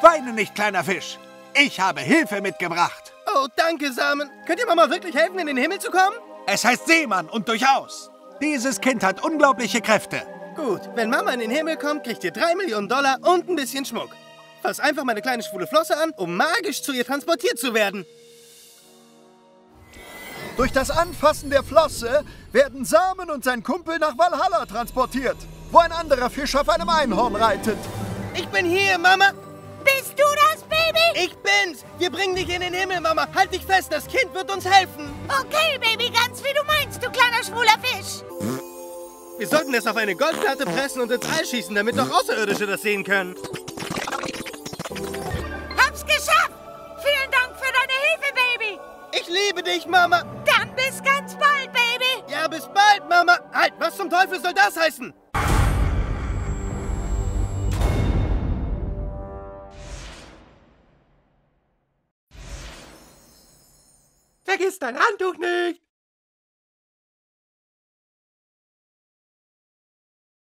Weine nicht, kleiner Fisch. Ich habe Hilfe mitgebracht. Oh, danke, Samen. Könnt ihr Mama wirklich helfen, in den Himmel zu kommen? Es heißt Seemann und durchaus. Dieses Kind hat unglaubliche Kräfte. Gut, wenn Mama in den Himmel kommt, kriegt ihr $3 Millionen und ein bisschen Schmuck. Fass einfach meine kleine schwule Flosse an, um magisch zu ihr transportiert zu werden. Durch das Anfassen der Flosse werden Samen und sein Kumpel nach Valhalla transportiert, wo ein anderer Fisch auf einem Einhorn reitet. Ich bin hier, Mama. Bist du das, Baby? Ich bin's. Wir bringen dich in den Himmel, Mama. Halt dich fest, das Kind wird uns helfen. Okay, Baby, ganz wie du meinst, du kleiner schwuler Fisch. Wir sollten es auf eine Goldplatte pressen und ins All schießen, damit auch Außerirdische das sehen können. Hab's geschafft! Vielen Dank für deine Hilfe, Baby! Ich liebe dich, Mama! Dann bis ganz bald, Baby! Ja, bis bald, Mama! Halt, was zum Teufel soll das heißen? Vergiss dein Handtuch nicht!